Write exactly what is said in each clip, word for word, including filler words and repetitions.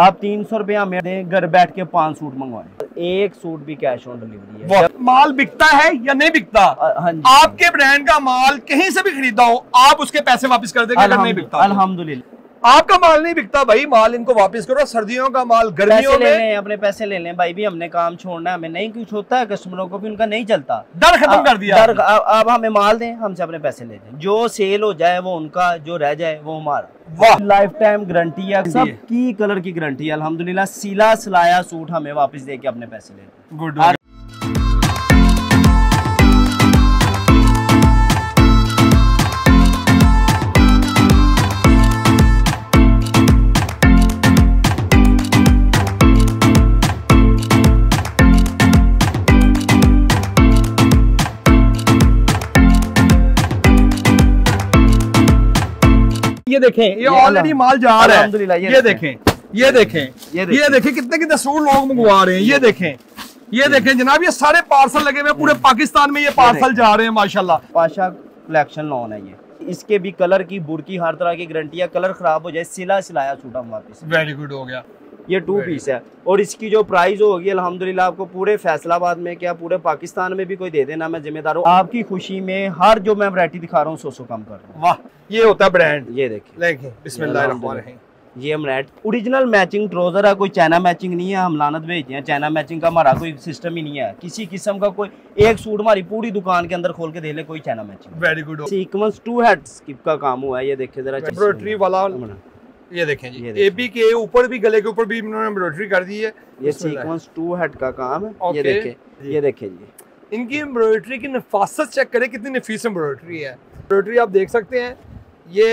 आप तीन सौ रुपया में दें, घर बैठ के पांच सूट मंगवाएं, एक सूट भी कैश ऑन डिलीवरी है। माल बिकता है या नहीं बिकता? हाँ जी, आपके ब्रांड का माल कहीं से भी खरीदा हो आप उसके पैसे वापस कर देंगे? नहीं बिकता, अल्हम्दुलिल्लाह। आपका माल नहीं बिकता भाई, माल इनको वापस करो। सर्दियों का माल, गर्मियों में ले अपने पैसे ले लें भाई भी, हमने काम छोड़ना है, हमें नहीं कुछ होता है, कस्टमरों को भी उनका नहीं चलता, डर खत्म कर दिया। अब हमें माल दें, हमसे अपने पैसे ले लें, जो सेल हो जाए वो उनका, जो रह जाए वो हमारा। वाह, लाइफ टाइम गारंटी है, सब की कलर की गारंटी है अल्हम्दुलिल्लाह। सिला सिलाया सूट हमें वापस दे के अपने पैसे ले लें। गुड। ये देखें, ये ऑलरेडी माल जा रहा है, अल्हम्दुलिल्लाह। ये, ये, ये देखें, ये देखें, ये देखें कितने कितने सूट लोग मंगवा रहे हैं। ये देखें, ये देखें जनाब, ये सारे पार्सल लगे हुए पूरे पाकिस्तान में, ये पार्सल जा रहे हैं माशाल्लाह। पाशा कलेक्शन लॉन है ये, इसके भी कलर की, बुरकी, हर तरह की गारंटी है। कलर खराब हो जाए, सिला सिलाया सूट हम वापस। वेरी गुड हो गया। ये टू पीस है और इसकी जो प्राइस होगी अल्हम्दुलिल्लाह आपको पूरे फैसलाबाद में, क्या पूरे पाकिस्तान में भी कोई दे देना, मैं जिम्मेदार हूँ। आपकी खुशी में हर जो मैं वैरायटी दिखा रहा हूँ सौ सौ कम कर रहा हूँ। वाह, ये होता है ब्रांड। ये देखिए, बिस्मिल्लाह, ये हम रेड ओरिजिनल मैचिंग ट्राउजर है, कोई चाइना मैचिंग नहीं है। हम लानत भेजते हैं, चाइना मैचिंग का हमारा कोई सिस्टम ही नहीं है किसी किस्म का। कोई एक सूट हमारी पूरी दुकान के अंदर खोल के दे ले, कोई China matching. Very good. Sequence to head skip का काम हुआ है, ये देखिए जरा, एम्ब्रॉयडरी वाला। ये देखें जी, एबी के ऊपर भी, गले के ऊपर भी इन्होंने एम्ब्रॉयडरी कर दी है। ये सीक्वेंस टू हेड का काम है। ये देखें, ये देखें जी, इनकी एम्ब्रॉयडरी की नफासत चेक करें, कितनी नफीस एम्ब्रॉयडरी है। एम्ब्रॉयडरी आप देख सकते हैं, ये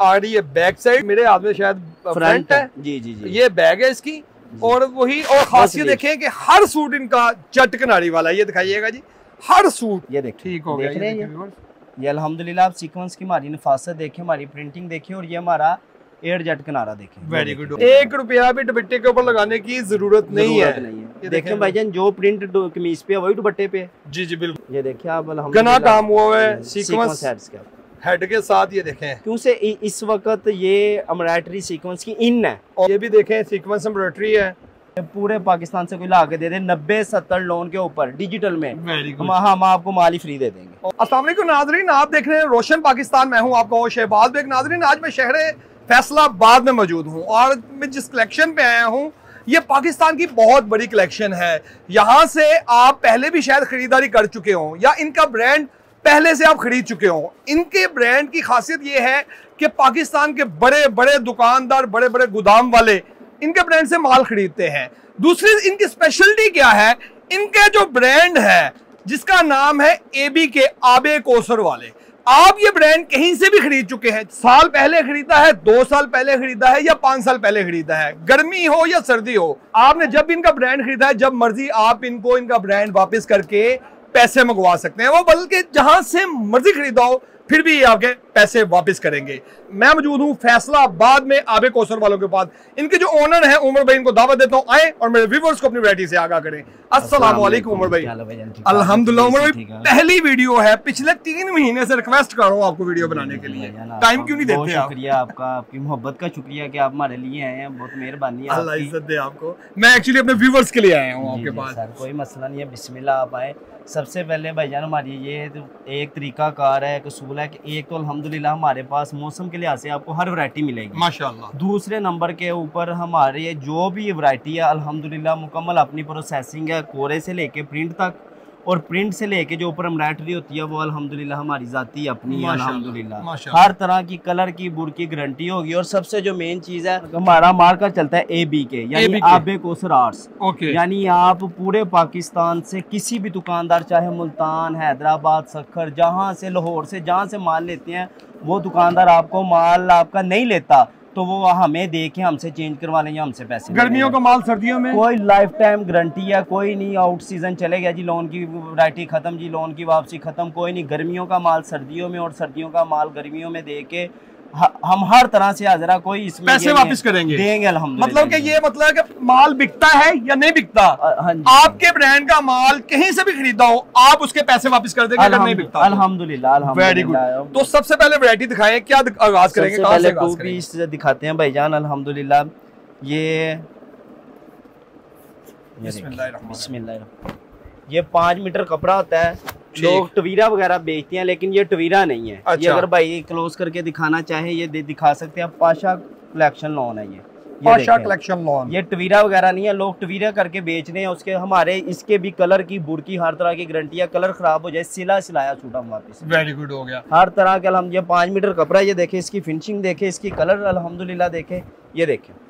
आ रही है बैक साइड, मेरे हाथ में शायद फ्रंट है जी जी जी, ये बैग है इसकी। और वही, और खासियत देखें कि हर सूट इनका जट किनारी वाला, ये दिखाइएगा जी, हर सूट। ये देखिए, ठीक हो गया ये अल्हम्दुलिल्लाह। आप सीक्वेंस की हमारी नफासत देखें, हमारी प्रिंटिंग देखें, और ये हमारा एयर जेट किनारा देखें। Very good. एक रुपया भी दुपट्टे के ऊपर लगाने की जरूरत नहीं है, नहीं है। देखें भाईजान, जो प्रिंट कमीज पे है वही दुपट्टे पे। जी जी बिल्कुल। ये देखिए आप, घना काम हुआ है सीक्वेंस हेड के साथ। ये देखें, क्योंकि इस वक्त ये एम्ब्रॉयडरी सीक्वेंस की इन है। और ये भी देखें, सीक्वेंस एम्ब्रॉयडरी है। पूरे पाकिस्तान से कोई ला के दे दे नब्बे सत्तर लोन के ऊपर डिजिटल में, हम हम आपको माली फ्री दे देंगे। अस्सलाम वालेकुम नाजरीन, आप देख रहे हैं रोशन पाकिस्तान, मैं हूँ आपका शहबाज बेग। नाजरीन, आज मैं शहर फैसलाबाद में मौजूद हूँ और मैं जिस कलेक्शन पे आया हूँ ये पाकिस्तान की बहुत बड़ी कलेक्शन है। यहाँ से आप पहले भी शायद खरीदारी कर चुके हों या इनका ब्रांड पहले से आप खरीद चुके हों। इनके ब्रांड की खासियत ये है कि पाकिस्तान के बड़े बड़े दुकानदार, बड़े बड़े गोदाम वाले इनके ब्रांड से माल खरीदते हैं। दूसरी इनकी स्पेशलिटी क्या है, इनके जो ब्रांड है जिसका नाम है ए बी के, आबे कोसर वाले। आप ये ब्रांड कहीं से भी खरीद चुके हैं, साल पहले खरीदा है, दो साल पहले खरीदा है, या पांच साल पहले खरीदा है, गर्मी हो या सर्दी हो, आपने जब इनका ब्रांड खरीदा है, जब मर्जी आप इनको इनका ब्रांड वापस करके पैसे मंगवा सकते हैं। वो बल्कि जहां से मर्जी खरीदा हो फिर भी आपके पैसे वापस करेंगे। मैं मौजूद हूँ फैसलाबाद में आबे कोसर वालों के पास। इनके जो ओनर हैं उमर भाई, इनको दावत देता हूँ आए और मेरे व्यूअर्स को अपनी वैरायटी से आगाह करें। अस्सलाम वालेकुम उमर भाई। अल्हम्दुलिल्लाह उमर भाई, पहली वीडियो है, पिछले तीन महीने से रिक्वेस्ट कर रहा हूँ आपको वीडियो बनाने के लिए, टाइम क्यों नहीं देते? शुक्रिया आपका, आपकी मोहब्बत का शुक्रिया कि आप हमारे लिए आए हैं, बहुत मेहरबानी है, अल्लाह इज्जत दे आपको। मैं एक्चुअली अपने व्यूअर्स के लिए आया हूँ आपके पास। कोई मसला नहीं है, बिस्मिल्लाह आप आए। सबसे पहले भाईजान हमारी ये एक तरीका कार है, एक उसूल है कि एक तो अल्हम्दुलिल्लाह हमारे पास मौसम के लिहाज से आपको हर वैरायटी मिलेगी माशाल्लाह। दूसरे नंबर के ऊपर हमारे जो भी वैरायटी है अल्हम्दुलिल्लाह मुकम्मल अपनी प्रोसेसिंग है, कोरे से लेके प्रिंट तक, और प्रिंट से लेके जो ऊपर एम्ब्रॉयडरी होती है वो अल्हम्दुलिल्लाह हमारी जाती अपनी है अल्हम्दुलिल्लाह। हर तरह की कलर की बुरकी गारंटी होगी। और सबसे जो मेन चीज है, हमारा मार्का चलता है ए बी के, यानी आबे कोसर आर्ट्स। यानी आप पूरे पाकिस्तान से किसी भी दुकानदार, चाहे मुल्तान, हैदराबाद, सक्खर, जहाँ से, लाहौर से, जहाँ से माल लेते हैं, वो दुकानदार आपको माल आपका नहीं लेता तो वो हमें देके हमसे चेंज करवा लेंगे, हमसे पैसे। गर्मियों का माल सर्दियों में, कोई लाइफ टाइम गारंटी है, कोई नहीं आउट सीजन चले गया जी, लोन की वैरायटी खत्म जी, लोन की वापसी खत्म, कोई नहीं। गर्मियों का माल सर्दियों में और सर्दियों का माल गर्मियों में देके हम हर तरह से हाजरा, कोई इसमें पैसे वापस करेंगे, देंगे अल्हम्दुलिल्लाह। मतलब कि ये मतलब कि माल बिकता है या नहीं बिकता? हाँ जी, आपके ब्रांड का माल कहीं से भी खरीदा हो आप उसके पैसे वापस कर देंगे अगर नहीं बिकता अल्हम्दुलिल्लाह। Very good. तो सबसे पहले वैरायटी दिखाएं, क्या आगाज करेंगे? दिखाते हैं भाईजान अल्हम्दुलिल्लाह, ये बिस्मिल्लाह, ये पाँच मीटर कपड़ा होता है। लोग टवीरा वगैरह बेचते हैं लेकिन ये टवीरा नहीं है। अच्छा। ये अगर भाई क्लोज करके दिखाना चाहे ये दिखा सकते हैं। पाशा कलेक्शन लॉन है ये, ये पाशा कलेक्शन लॉन। ये टवीरा वगैरह नहीं है, लोग टवीरा करके बेच रहे हैं। उसके हमारे इसके भी कलर की बुरकी हर तरह की गारंटी है, कलर खराब हो जाए सिला सिलाया छूटा वापस। वेरी गुड हो गया हर तरह का। हम ये पाँच मीटर कपड़ा ये देखे, इसकी फिनिशिंग देखे, इसकी कलर अल्हम्दुलिल्लाह देखे। ये देखे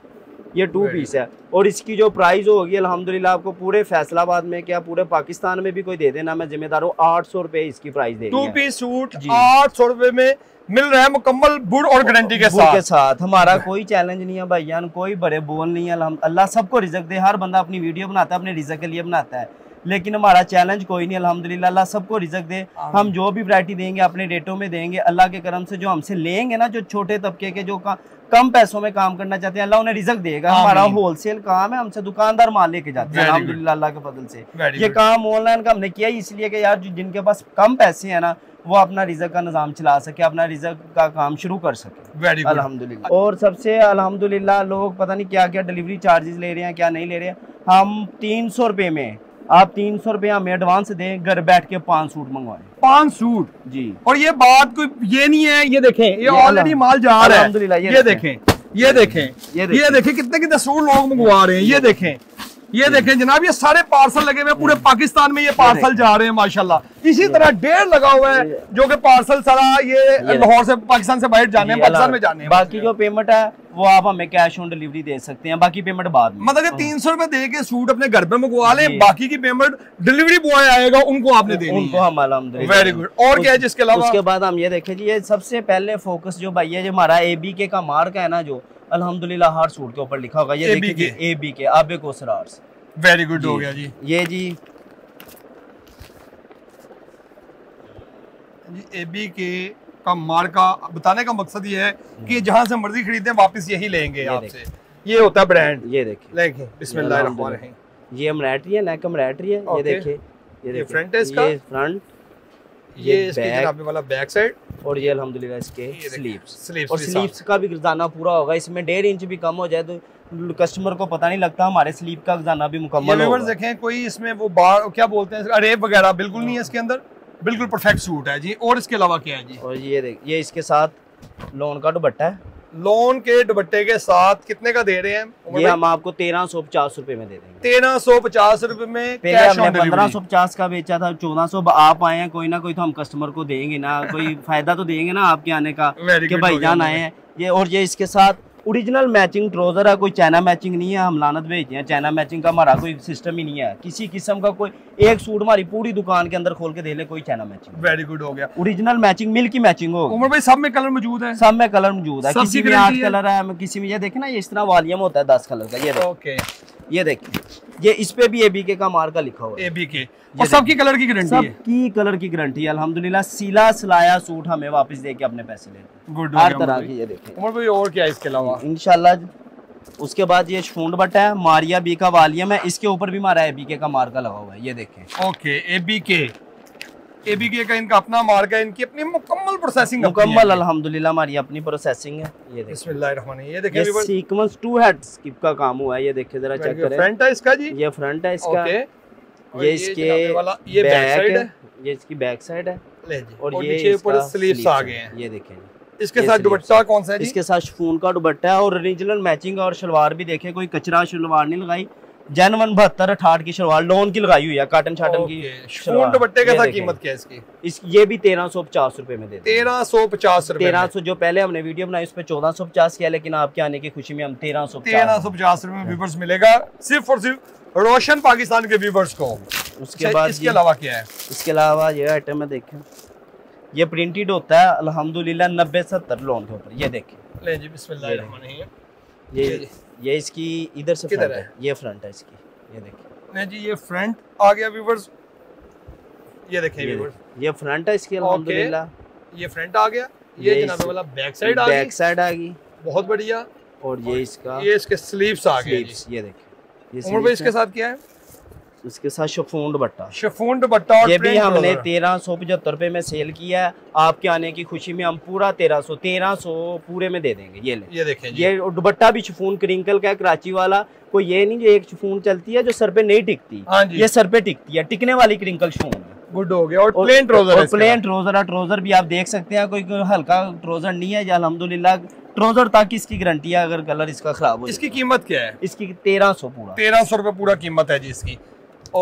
ये टू पीस है और इसकी जो प्राइस होगी अल्हम्दुलिल्लाह आपको पूरे फैसलाबाद में क्या पूरे पाकिस्तान में भी कोई दे देना, मैं जिम्मेदार हूँ। आठ सौ रुपए इसकी प्राइस दे। टू पीस सूट आठ सौ रुपए में मिल रहा है, मुकम्मल बुड और गारंटी के साथ के साथ। हमारा कोई चैलेंज नहीं है भाई जान, कोई बड़े बोल नहीं है। अल्लाह सबको रिजक दे, हर बंदा अपनी वीडियो बनाता है अपने रिजक के लिए बनाता है, लेकिन हमारा चैलेंज कोई नहीं। अल्हम्दुलिल्लाह अल्लाह सबको रिजक दे। हम जो भी वैरायटी देंगे अपने रेटों में देंगे। अल्लाह के करम से जो हमसे लेंगे ना, जो छोटे तबके के जो कम पैसों में काम करना चाहते हैं, अल्लाह उन्हें रिजक देगा। हमारा होलसेल काम है, हमसे दुकानदार माल लेके जाते हैं अल्हम्दुलिल्लाह अल्लाह के फजल से। ये काम ऑनलाइन का हमने किया इसलिए कि यार जिनके पास कम पैसे है ना वो अपना रिजक का निज़ाम चला सके, अपना रिजक का काम शुरू कर सके अल्हम्दुलिल्लाह। और सबसे अल्हम्दुलिल्लाह लोग पता नहीं क्या क्या डिलीवरी चार्जेस ले रहे हैं, क्या नहीं ले रहे हैं। हम तीन सौ रुपये में, आप तीन सौ रुपये हमें एडवांस दें, घर बैठ के पाँच सूट मंगवाएं। पाँच सूट जी। और ये बात कोई ये नहीं है, ये देखें ये ऑलरेडी माल जा रहा है। ये देखें ये देखें ये देखें कितने कितने सूट लोग मंगवा रहे हैं। ये देखें ये देखें जनाब, ये सारे पार्सल लगे हुए पूरे पाकिस्तान में। ये पार्सल जा रहे हैं माशाल्लाह। इसी तरह ढेर लगा हुआ है जो कि पार्सल सारा ये लाहौर से पाकिस्तान से बाहर जाने हैं, पाकिस्तान में जाने हैं। बाकी जो पेमेंट है वो आप हमें कैश ऑन डिलीवरी दे सकते हैं, बाकी पेमेंट बाद में। मतलब तीन सौ रुपए दे के सूट अपने घर पे मंगवा लें, बाकी की पेमेंट डिलीवरी बॉय आएगा उनको आपने देनी है, उनको हम अल्हम्दुलिल्लाह। Very good. और क्या है जिसके अलावा उसके बाद हम ये देखें जी, ये सबसे पहले फोकस जो भाई है जो हमारा एबीके का मार्क है ना, जो अल्हम्दुलिल्लाह हर सूट के ऊपर लिखा होगा। ये देखिए ABK, Aabe Kausar arts. Very good हो गया जी। ये जी एबीके का मार्का बताने का मकसद ये है कि जहाँ से मर्जी खरीदें वापस यही लेंगे आपसे। ये होता है ब्रांड। ये देखिए बिस्मिल्लाह, ये एम्ब्रॉयडरी है, नेक एम्ब्रॉयडरी है। ये देखिए ये फ्रंट है इसका, ये फ्रंट, ये इसके जनाबे वाला बैक साइड, और ये अल्हम्दुलिल्लाह इसके स्लीव्स स्लीव्स और स्लीव्स का भी खजाना पूरा होगा। इसमें डेढ़ इंच भी कम हो जाए तो कस्टमर को पता नहीं लगता, हमारे स्लीव का खजाना भी मुकम्मल होगा। देखें कोई इसमें वो बार क्या बोलते हैं अरेब वगैरह बिल्कुल नहीं है इसके अंदर, बिल्कुल परफेक्ट सूट है जी। और इसके अलावा क्या है जी, और ये देखिए ये इसके साथ लोन का दुपट्टा है। लोन के दुपट्टे के साथ कितने का दे रहे हैं ये हम आपको? तेरह सौ पचास रूपए में दे देंगे। तेरह सौ पचास रूपए में। पंद्रह सौ पचास का बेचा था, चौदह सौ आप आए हैं, कोई ना कोई तो हम कस्टमर को देंगे ना, कोई फायदा तो देंगे ना आपके आने का कि भाई जान आए हैं ये। और ये इसके साथ ओरिजिनल मैचिंग ट्रोजर है, कोई चाइना मैचिंग नहीं है। हम लानत भेजते हैं चाइना मैचिंग का, हमारा कोई सिस्टम ही नहीं है किसी किस्म का। कोई एक सूट हमारी पूरी दुकान के अंदर खोल के दे ले कोई चाइना मैचिंग। वेरी गुड हो गया। ओरिजिनल मैचिंग मिल की मैचिंग हो। उमर भाई सब में कलर मौजूद है? सब में कलर मौजूद है, किसी में आठ कलर है, किसी में ये देखे ना ये इस तरह वॉल्यूम होता है दस कलर का। ये ओके ये देखिए ये इस पे भी एबीके का मार्का लिखा हुआ है। एबीके और सबकी कलर की गारंटी है। सबकी कलर की गारंटी है अल्हम्दुलिल्लाह। सिला सिलाया सूट हमें वापस देके अपने पैसे लेते हैं। गुड। हर तरह की ये देखिए उमर भाई। और क्या है इसके अलावा? इंशाल्लाह उसके बाद ये शूंड बटा है, मारिया बी का वालियम है, इसके ऊपर भी हमारा एबीके का मार्का लगा हुआ है। ये देखें ओके एबीके एबीके का इनका अपना मार्का है, इनकी अपनी मुकम्मल प्रोसेसिंग है। मुकम्मल अल्हम्दुलिल्लाह हमारी अपनी प्रोसेसिंग है। ये देखिए बिस्मिल्लाहिर्रहमानिर्रहीम। ये देखिए ये सीक्वेंस टू हेड स्किप का काम हुआ है। ये देखिए जरा चेक करें, फ्रंट है इसका जी, ये फ्रंट है इसका। ओके ये इसके ये बैक साइड है, ये इसकी बैक साइड है ले जी। और ये नीचे ऊपर स्लीव्स आ गए हैं। ये देखें इसके साथ दुपट्टा कौन सा है जी? इसके साथ शिफॉन का दुपट्टा है और ओरिजिनल मैचिंग। और सलवार भी देखें, कोई कचरा सलवार नहीं लगाई, जनवन बहत्तर अठाठ की शलवार लोन की लगाई हुई है, काटन शाटन की। शूट दुपट्टे का कीमत क्या है इसकी? इस ये भी तेरह सौ पचास रूपये में दे। तेरह सौ पचास रूपये तेरह सौ जो पहले हमने वीडियो बनाई उस पर चौदह सौ पचास किया, लेकिन आपके आने की खुशी में हम तेरह सौ तेरह सौ पचास रूपये में व्यूवर्स मिलेगा सिर्फ और सिर्फ रोशन पाकिस्तान के व्यूवर्स को। उसके बाद इसके अलावा क्या है? इसके अलावा ये आइटम है देखें, ये प्रिंटेड होता है अल्हम्दुलिल्लाह नब्बे सत्तर लोन के ऊपर। ये देखें ये ये इसकी इधर से फ्रंट है? है ये फ्रंट है इसकी। ये देखिए नहीं जी ये फ्रंट आ गया व्यूवर्स। ये देखिए व्यूवर्स ये फ्रंट है इसकी अल्हम्दुलिल्लाह। ये फ्रंट आ गया, ये, ये जनाबे वाला बैक साइड आ गई, बैक साइड आ गई बहुत बढ़िया। और ये इसका ये इसके स्लीव्स आ गए। ये देखिए ये उमर भाई इसके साथ क्या है? उसके साथ शिफॉन दुपट्टा, शिफॉन दुपट्टा ये भी हमने तेरह सौ पचहत्तर रुपये में सेल किया है। आपके आने की खुशी में हम पूरा तेरह सौ तेरह सौ पूरे में दे देंगे। ये ले ये देखें, ये दुपट्टा भी शिफॉन क्रिंकल का है, कराची वाला। कोई ये नहीं जो एक शिफॉन चलती है जो सर पे नहीं टिकती, ये सर पे टिकती है, टिकने वाली क्रिंकल शिफॉन गुड हो गया। और प्लेन ट्रोजर है, प्लेन ट्रोजर है, ट्रोजर भी आप देख सकते हैं, कोई हल्का ट्रोजर नहीं है। अल्हम्दुलिल्लाह ट्रोजर तक इसकी गारंटी है, अगर कलर इसका खराब हो। इसकी कीमत क्या है? इसकी तेरह सौ पूरा, तेरह सौ रुपये पूरा कीमत है जी इसकी।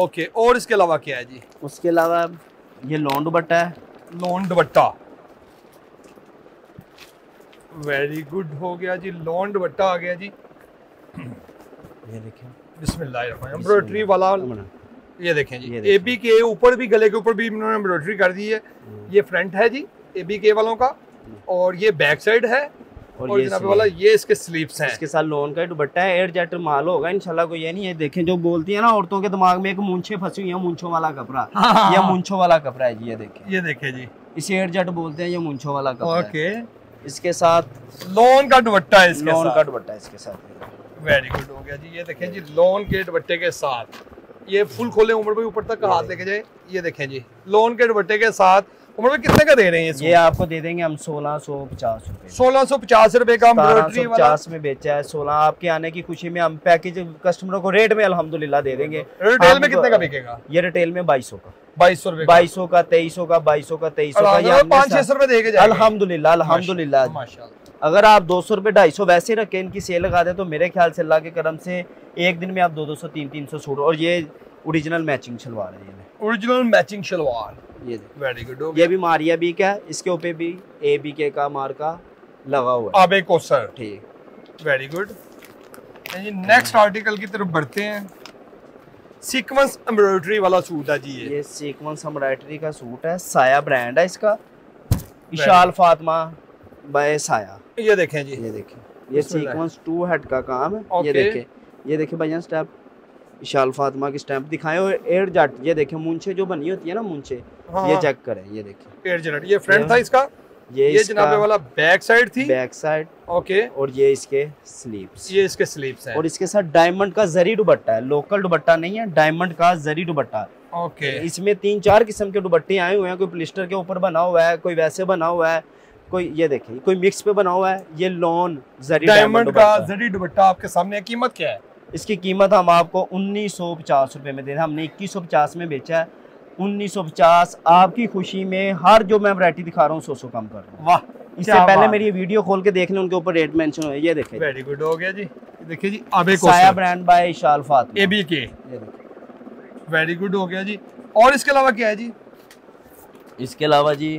ओके, और इसके अलावा क्या है जी? उसके अलावा ये लॉन दुपट्टा है, लॉन दुपट्टा वेरी गुड हो गया जी, लॉन दुपट्टा आ गया जी। ये देखें बिस्मिल्लाह, एम्ब्रॉयडरी वाला। ये देखें जी, एबी के ऊपर भी, गले के ऊपर भी इन्होंने एम्ब्रॉयडरी कर दी है। ये फ्रंट है जी एबी के वालों का, और ये बैक साइड है, और, और ये वाला ये इसके स्लीव्स हैं। इसके साथ लोन का दुपट्टा है, एयर जेट माल होगा इंशाल्लाह। कोई ये नहीं है, देखें जो बोलती है ना औरतों के दिमाग में एक मुंछे फंसी हुई है, मुंछों वाला कपड़ा, ये मुंछों वाला कपड़ा है जी। ये देखें, ये देखें जी, इसे एयर जेट बोलते हैं, ये मुंछों वाला कपड़ा। ओके, इसके साथ लोन का दुपट्टा है, लोन का दुपट्टा है इसके साथ। वेरी गुड हो गया जी। ये देखें जी, लोन के दुपट्टे के साथ ये फुल खोले उम्र भाई ऊपर तक हाथ लेके जाए। ये देखें जी, लोन के दुपट्टे के साथ। उम्र भाई कितने का दे रहे हैं इसको? ये आपको दे देंगे हम सोलह सौ पचास रुपए, सोलह सौ पचास रुपए का एम्ब्रॉयडरी वाला पचास में बेचा है। सोलह आपके आने की खुशी में हम पैकेज कस्टमरों को रेट में अल्हम्दुलिल्लाह दे देंगे। रिटेल में कितने का बिकेगा? ये रिटेल में बाईस सौ का, बाईस सौ रुपए, बाईस सौ का, तेईस सौ का, बाईस सौ का, तेईस सौ का, पाँच छह सौ रुपए देके जाए। अल्हम्दुलिल्लाह अल्हम्दुलिल्लाह। अगर आप दो सौ रुपए ढाई सौ वैसे रखें, इनकी सेल लगा दें, तो मेरे ख्याल से अल्लाह के करम से एक दिन में आप दो दो सौ तीन तीन सौ छोड़ो। और ये ओरिजिनल मैचिंग शलवार है, ये ओरिजिनल मैचिंग शलवार। ये वेरी गुड हो गया। ये भी मारिया बी का, इसके ऊपर भी ए बी के का मार्का लगा हुआ है, आबे कोसर। ठीक, वेरी गुड। नेक्स्ट आर्टिकल की तरफ बढ़ते हैं। सीक्वेंस एम्ब्रॉयडरी वाला सूट है जी। ये ये सीक्वेंस एम्ब्रॉयडरी का सूट है, साया ब्रांड है इसका, शाल फातिमा बाय साया। ये देखें जी, ये देखें, ये सीक्वेंस टू हेड का काम है। ये देखें, ये देखें भाईजान स्टेप, शाल फातिमा की स्टैंप दिखाएं। और एयर जट, ये देखें मुंछे जो बनी होती है ना मुंछे, हाँ। ये चेक करें, ये देखें एयर जट। ये फ्रंट था इसका, ये, ये जनाबे वाला बैक साइड थी, बैक साइड। ओके, और ये इसके स्लीव्स, ये इसके स्लीव्स हैं। और इसके साथ डायमंड का जरी दुपट्टा है, लोकल दुपट्टा नहीं है, डायमंड का जरी दुपट्टा। ओके, इसमें तीन चार किस्म के दुपट्टे आए हुए हैं, कोई प्लिस्टर के ऊपर बना हुआ है, कोई वैसे बना हुआ है, कोई ये देखें कोई मिक्स पे बना हुआ है। ये लॉन जरी डायमंड का जरी दुपट्टा आपके सामने। कीमत क्या है इसकी? कीमत हम आपको उन्नीस सौ पचास रुपये में दे रहे हैं, हमने इक्कीस सौ पचास में बेचा है। उन्नीस सौ पचास आपकी खुशी में, हर जो मैं वैरायटी दिखा रहा हूँ सौ सौ कम कर रहा हूँ। वाह, इससे पहले मेरी वीडियो खोल के देख लें, उनके ऊपर रेट मेंशन है। ये देखें, वेरी गुड हो गया जी। देखिए जी, आबे कोसर साया brand by shall Fatima ABK. Very good हो गया जी। और इसके अलावा क्या है जी? इसके अलावा जी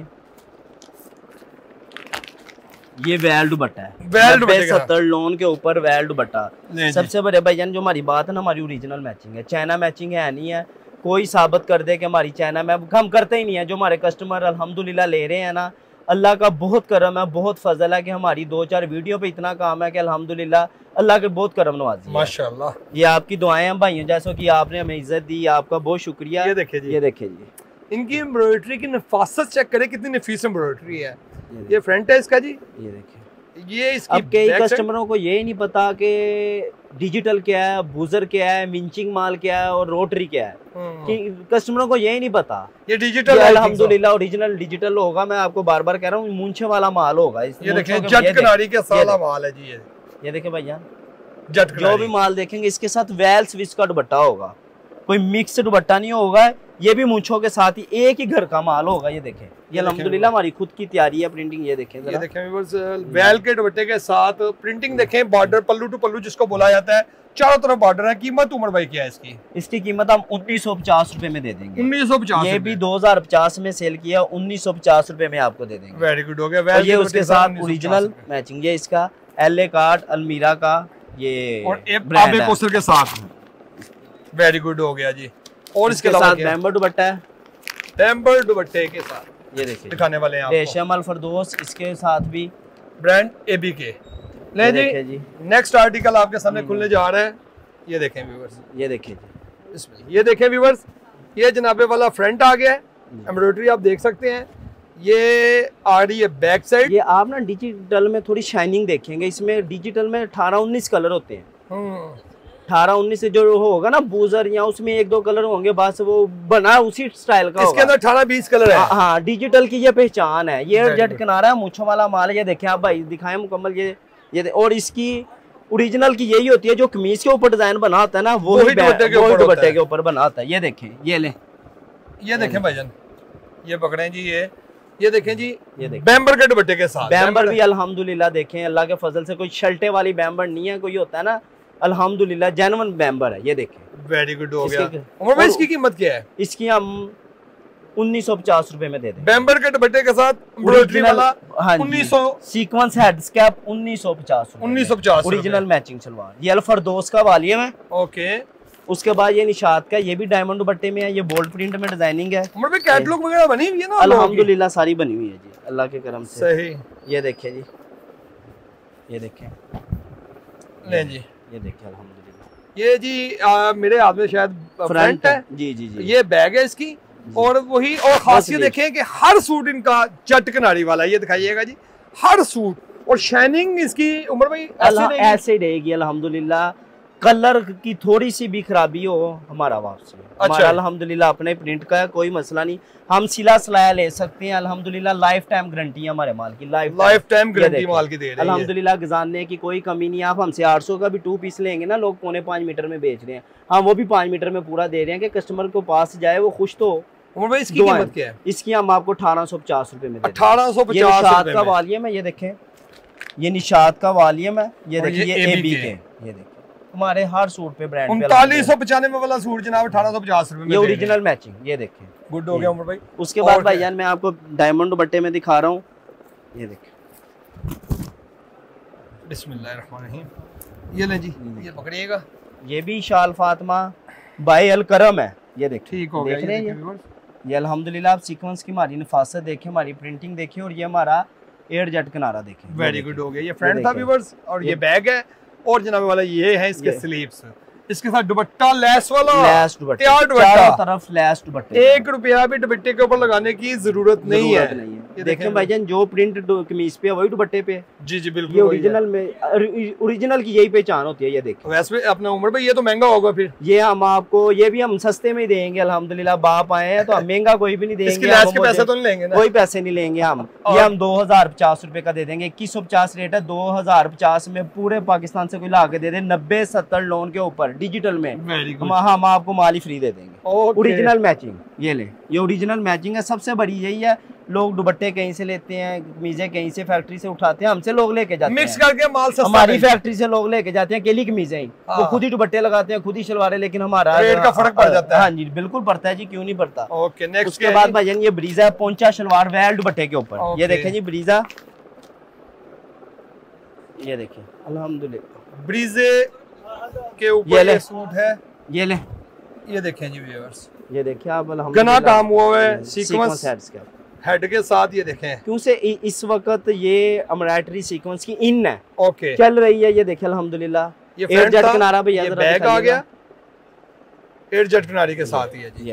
ये वेल दुपट्टा है, वेल दुपट्टा लोन के ऊपर, वेल दुपट्टा। सबसे बड़े भाईजान जो हमारी बात है ना, हमारी ओरिजिनल मैचिंग है, चाइना मैचिंग है नहीं है। कोई साबित कर दे कि हमारी चाइना में हम करते ही नहीं है। जो हमारे कस्टमर अल्हम्दुलिल्लाह ले रहे हैं ना, अल्लाह का बहुत करम है, बहुत फजल है कि हमारी दो चार वीडियो पे इतना काम है कि अल्हम्दुलिल्लाह अल्लाह के बहुत करम नवाजी माशाल्लाह। ये आपकी दुआएं हैं भाइयों, जैसे कि आपने हमें इज्जत दी, आपका बहुत शुक्रिया। ये देखिए, ये देखिए जी, इनकी एम्ब्रॉयडरी की नफासत चेक करें, कितनी नफीस एम्ब्रॉयडरी है। ये फ्रंट है इसका जी, ये देखिए। ये इसकी अब कई कस्टमरों को यही नहीं पता कि डिजिटल क्या है, बूजर क्या है, मिंचिंग माल क्या है, और रोटरी क्या है, कि कस्टमरों को यही नहीं पता। ये डिजिटल अल्हम्दुलिल्लाह ओरिजिनल डिजिटल होगा, मैं आपको बार बार कह रहा हूँ, मूंछे वाला माल होगा। ये देखिए जट कनारी के साला माल है जी। ये ये देखें भैया, जो भी माल देखेंगे इसके साथ वेल स्विच का दुपट्टा होगा, कोई मिक्स दुपट्टा नहीं होगा। ये भी मूंछों के साथ ही एक ही घर का माल होगा। ये देखें, ये अल्हम्दुलिल्लाह हमारी खुद की तैयारी है प्रिंटिंग। ये देखें, ये देखें व्यूअर्स, वेल के दुपट्टे के साथ प्रिंटिंग देखें, बॉर्डर पल्लू टू पल्लू जिसको बोला जाता है, चारों तरफ बॉर्डर है। कीमत उमर भाई क्या है इसकी? इसकी कीमत हम उन्नीस सौ पचास रुपए में दे देंगे। उन्नीस सौ पचास, ये भी दो हजार पचास में सेल किया, उन्नीस सौ पचास रुपए में आपको दे देंगे। वेरी गुड हो गया। ये उसके साथ ओरिजिनल मैचिंग है, इसका एल कार्ड अलमीरा का ये के साथ। वेरी गुड हो गया जी। और इसके, इसके साथ डैम्बर दुपट्टा है, डैम्बर दुपट्टे के साथ। ये देखिए दिखाने वाले हैं आपको रेशम अल फरदोस, इसके साथ भी ब्रांड एबीके। ले जी, नेक्स्ट आर्टिकल आपके सामने खुलने जा रहा है। ये देखें व्यूअर्स, ये देखिए जी, इसमें ये देखें व्यूअर्स, ये जनाबे वाला फ्रंट आ गया है, एम्ब्रॉयडरी आप देख सकते हैं। ये आ रही है बैक साइड। ये आप ना डिजिटल में थोड़ी शाइनिंग देखेंगे, इसमें डिजिटल में अठारह उन्नीस कलर होते हैं, अठारह उन्नीस से जो होगा ना बूजर या उसमें एक दो कलर होंगे बस, वो बना उसी स्टाइल का। इसके अंदर अठारह बीस कलर है। हाँ, डिजिटल की ये पहचान है। ये जट किनारा है, मूछों वाला माल। ये देखें आप भाई, दिखाएं मुकम्मल ये ये और इसकी ओरिजिनल की यही होती है जो कमीज के ऊपर डिजाइन बना होता है ना, वो दुपट्टे के ऊपर बना होता है। ये देखें, ये ले ये देखें भाईजान, ये पकड़े जी, ये ये देखें जी, ये देखें बैम्बर के दुपट्टे के साथ। बैम्बर भी अल्हम्दुलिल्लाह देखें अल्लाह के फजल से कोई शल्टे वाली बैम्बर नहीं है, कोई होता है ना, अल्हम्दुलिल्लाह जेन्युइन बैम्बर है। ये देखें, वेरी गुड हो गया। और भाई इसकी कीमत क्या है? इसकी हम उन्नीस सौ पचास रूपये में दे दें, बैम्बर के दुपट्टे के साथ वाला। हाँ, उन्नीस सौ सीक्वेंस हेड स्कैप उन्नीस सौ पचास उन्नीस सौ पचास ओरिजिनल मैचिंग सलवार। ये अलफरदोस का वाली है। ओके, उसके बाद ये निशात का, ये भी डायमंड दुपट्टे में है, ये बोल्ड प्रिंट में डिजाइनिंग है। कैटलॉग वगैरह बनी हुई है ना? अल्हम्दुलिल्लाह सारी बनी हुई है जी, अल्लाह के करम से। सही, ये देखिए जी, ये देखें ले जी, ये देखिए अल्हम्दुलिल्लाह। ये जी आ, मेरे हाथ में शायद फ्रंट है जी जी जी। ये बैग है इसकी, और वही और खासियत देखें कि हर सूट इनका जट किनारी वाला। ये दिखाइएगा जी, हर सूट और शाइनिंग इसकी उमर भाई ऐसे रहेगी अल्हम्दुलिल्लाह। कलर की थोड़ी सी भी खराबी हो हमारा वापसी है। अच्छा, अल्हम्दुलिल्लाह अपने प्रिंट का है, कोई मसला नहीं, हम सिला सिलाया ले सकते हैं अल्हम्दुलिल्लाह। लाइफ टाइम गारंटी है हमारे माल की, लाइफ लाइफ टाइम गारंटी माल की दे रहे हैं अल्हम्दुलिल्लाह। गजानने की कोई कमी नहीं है। आप हमसे आठ सौ का भी टू पीस लेंगे ना, लोग पौने पाँच मीटर में बेच रहे हैं, हम वो भी पाँच मीटर में पूरा दे रहे हैं कि कस्टमर को पास जाए वो खुश तो। इसकी कीमत क्या है? इसकी हम आपको अठारह सौ पचास रुपए में, अठारह सौ पचास का वॉल्यूम है। ये देखें, ये निशात का वॉल्यूम है। ये देखिए एबीके, ये देखिए हमारे हर सूट पे ब्रांड उनतालीस सौ पचानवे वाला सूट जनाब अठारह सौ पचास रुपए में, ये ओरिजिनल मैचिंग। ये देखें, गुड हो गया उमर भाई। उसके बाद भाईजान मैं आपको डायमंड दुपट्टे में दिखा रहा हूँ। ये देखें, बिस्मिल्लाह रहमान रहीम। ये ले जी, ये पकड़िएगा, ये भी शाल फातिमा बाय अल करम है। ये देखें, ठीक हो गया, देख रहे हैं ये अल्हम्दुलिल्लाह। आप सीक्वेंस की हमारी नफासत देखें, हमारी प्रिंटिंग देखें, और ये हमारा एयर जट किनारा देखें। वेरी गुड हो गया। ये फ्रंट था व्यूअर्स, और ये बैग है, और जनाब वाला ये है इसके स्लीव्स, इसके साथ दुपट्टा लेस वाला, लेस दुपट्टा, चारों तरफ लेस दुपट्टा, एक रुपया भी दुपट्टे के ऊपर लगाने की जरूरत नहीं है। ये देखें भाईजान, जो प्रिंट कमीज पे है वही दुपट्टे पे। जी जी बिल्कुल, ये ओरिजिनल में, ओरिजिनल की यही पहचान होती है। ये देखें वैसे अपने उम्र पे, ये तो महंगा होगा फिर, ये हम आपको ये भी हम सस्ते में देंगे अल्हम्दुलिल्लाह। बाप आए हैं तो हम महंगा कोई भी नहीं देंगे, पैसे तो नहीं लेंगे, कोई पैसे नहीं लेंगे हम। ये हम दो हजार पचास रूपये का दे देंगे, इक्कीस सौ पचास रेट है। दो हजार पचास में पूरे पाकिस्तान से कोई ला के दे दे, नब्बे सत्तर लोन के ऊपर डिजिटल में हम आपको माली फ्री दे देंगे। ओरिजिनल मैचिंग, ये ले, ये ओरिजिनल मैचिंग है। सबसे बड़ी यही है, लोग दुपट्टे कहीं से लेते हैं, कमीजें कहीं से फैक्ट्री से उठाते हैं, हमसे लोग लेके जाते हैं मिक्स करके माल सस्ता, हमारी फैक्ट्री से लोग लेके जाते हैं केली कमीजें ही। हाँ। वो खुद ही दुपट्टे लगाते हैं, खुद ही शलवारें, लेकिन हमारा रेट का फर्क पड़ जाता है। हाँ जी बिल्कुल पड़ता है जी, क्यों नहीं पड़ता। ओके, नेक्स्ट उसके बाद भाईजान ये ब्रीजा पोंचा शलवार वेल दुपट्टे के ऊपर। ये देखें जी ब्रीजा, ये देखें अल्हम्दुलिल्लाह ब्रीजे के ऊपर सूट है। ये ले, ये देखें जी व्यूअर्स, ये देखिए आप अल्हम्दुलिल्लाह काम हुआ है सीक्वेंस हेड्स का, हेड के साथ। ये देखें क्यों से इस वक्त ये एम्ब्रॉयडरी सीक्वेंस की इन है, ओके चल रही है। ये देखें अल्हम्दुलिल्लाह, ये एयर जट किनारा भी याद रखिएगा, बैग आ गया एयर जट किनारी के साथ ही है जी।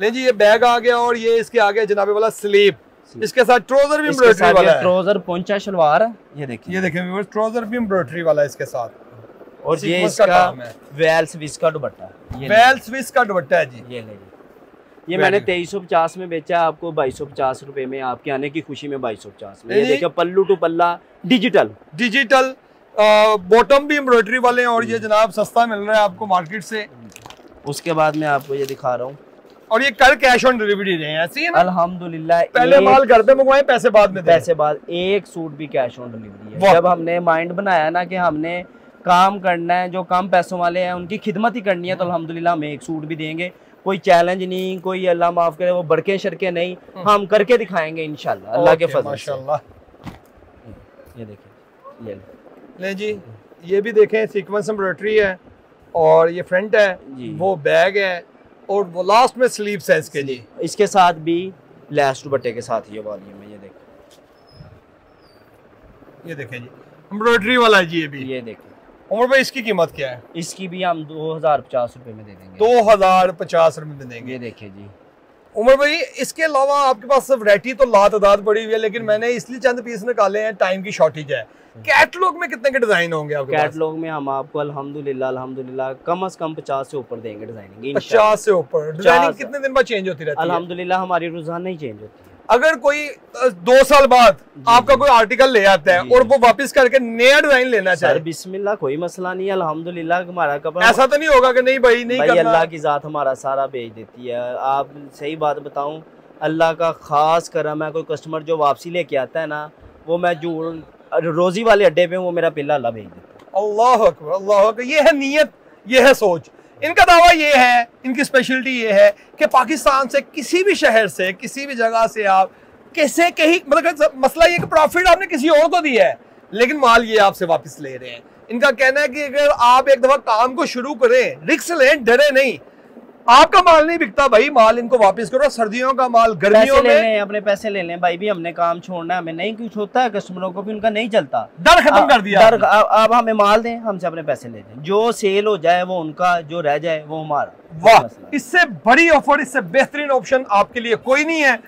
ले जी, ये बैग आ गया, और ये इसके आगे जनाबे वाला स्लीव, इसके साथ ट्राउजर भी एम्ब्रॉयडरी वाला है, ट्राउजर पोंचा शलवार। ये देखिए, ये देखें व्यूअर्स, ट्राउजर भी एम्ब्रॉयडरी वाला है इसके साथ, और ये इसका वेल स्विस का दुपट्टा, वेल स्विस का दुपट्टा है जी। ये ले, ये मैंने तेईस सौ पचास में बेचा आपको बाईस सौ पचास रूपये में, आपके आने की खुशी में बाईस सौ पचास में। ये देखिए पल्लू टू पल्ला डिजिटल, डिजिटल बॉटम भी एम्ब्रॉयडरी वाले हैं, और ये जनाब सस्ता मिल रहा है आपको मार्केट से। उसके बाद मैं आपको ये दिखा रहा हूँ, और ये कल कैश ऑन डिलीवरी रहे हैं ऐसी अल्हम्दुलिल्लाह। पहले माल घर पे मंगवाए, पैसे बाद में, पैसे बाद। एक सूट भी कैश ऑन डिलीवरी है। जब हमने माइंड बनाया ना कि हमने काम करना है, जो काम पैसों वाले हैं उनकी खिदमत ही करनी है, तो अल्हम्दुलिल्लाह हम एक सूट भी देंगे। कोई चैलेंज नहीं, कोई अल्लाह माफ करे वो बड़के शड़के नहीं, हम करके दिखाएंगे इंशाल्लाह अल्लाह के फजल से। ये देखें, ये ले जी, ये भी देखें सीक्वेंस एम्ब्रॉयडरी है, और ये फ्रंट है, वो बैग है, और वो लास्ट में स्लीव्स है इसके जी, इसके साथ भी लेस दुपट्टे के साथ। ये वॉल्यूम है, ये देखें, ये देखें जी एम्ब्रॉयडरी वाला जी। ये भी ये देखें उमर भाई, इसकी कीमत क्या है? इसकी भी हम दो हजार पचास रूपये में दे देंगे, दो हजार पचास रूपये में देंगे। ये देखिए जी, उमर भाई, इसके अलावा आपके पास वैरायटी तो ला तादाद बड़ी हुई है, लेकिन मैंने इसलिए चंद पीस निकाले हैं, टाइम की शॉर्टेज है। कैटलॉग में कितने के डिजाइन होंगे आपके पास? कैटलॉग में हम आपको अल्हम्दुलिल्लाह अल्हम्दुलिल्लाह कम से कम पचास से ऊपर देंगे डिजाइनिंग। पचास से ऊपर डिजाइनिंग कितने दिन बाद चेंज होती रहती है? अल्हम्दुलिल्लाह हमारी रोजाना ही चेंज होती है। अगर कोई दो साल बाद आपका कोई आर्टिकल ले आता है और वो वापस करके नया डिजाइन लेना चाहे, बिस्मिल्लाह कोई मसला नहीं है, अल्हम्दुलिल्लाह हमारा कपड़ा ऐसा तो नहीं होगा कि नहीं भाई नहीं भाई, अल्लाह की जात हमारा सारा भेज देती है। आप सही बात बताऊं, अल्लाह का खास करम है, कोई कस्टमर जो वापसी लेके आता है ना, वो मैं झूठ रोजी वाले अड्डे पे वो मेरा पिल्ला अल्लाह भेज देता है। अल्लाह अकबर, अल्लाह अकबर। ये है नीयत, ये है सोच। इनका दावा ये है, इनकी स्पेशलिटी ये है कि पाकिस्तान से किसी भी शहर से किसी भी जगह से आप कैसे कहीं, मतलब मसला ये कि प्रॉफिट आपने किसी और को दिया है लेकिन माल ये आपसे वापस ले रहे हैं। इनका कहना है कि अगर आप एक दफा काम को शुरू करें, रिस्क लें, डरे नहीं, आपका माल नहीं बिकता भाई, माल इनको वापस करो। सर्दियों का माल गर्मियों में ले, अपने पैसे ले लें भाई भी, हमने काम छोड़ना है, हमें नहीं कुछ होता है, कस्टमरों को भी उनका नहीं चलता, डर खत्म कर दिया। डर अब हमें माल दें, हमसे अपने पैसे ले लें, जो सेल हो जाए वो उनका, जो रह जाए वो हमारा। वाह, इससे बड़ी ऑफर, इससे बेहतरीन ऑप्शन आपके लिए कोई नहीं है।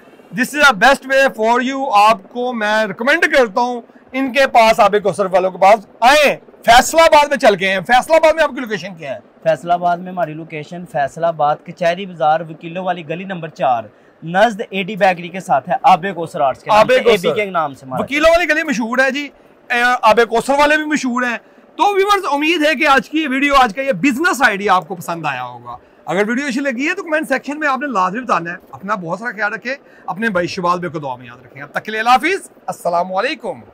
This is the best way for you. आपको मैं रिकमेंड करता हूँ इनके पास, आबे कोसर वालों के पास आए। फैसलाबाद में चल गए हैं। फैसलाबाद में आपकी लोकेशन क्या है? फैसलाबाद में हमारी लोकेशन फैसलाबाद कचहरी बाजार वकीलों वाली गली नंबर चार, नजद एडी बैकरी के साथ है, आबे कोसर आर्ट्स के नाम से, एबी के नाम से। वकीलों वाली गली मशहूर है जी, आबे कोसर वाले भी मशहूर हैं। तो व्यूअर्स, उम्मीद है कि आज की ये वीडियो, आज का ये बिजनेस आइडिया आपको पसंद आया होगा। अगर वीडियो अच्छी लगी है तो कमेंट सेक्शन में आपने लाजमी बताना है। अपना बहुत सारा ख्याल रखें, अपने भाई शवाल बे को दुआ में याद रखें। तकलीफ हाफिज, अस्सलाम वालेकुम।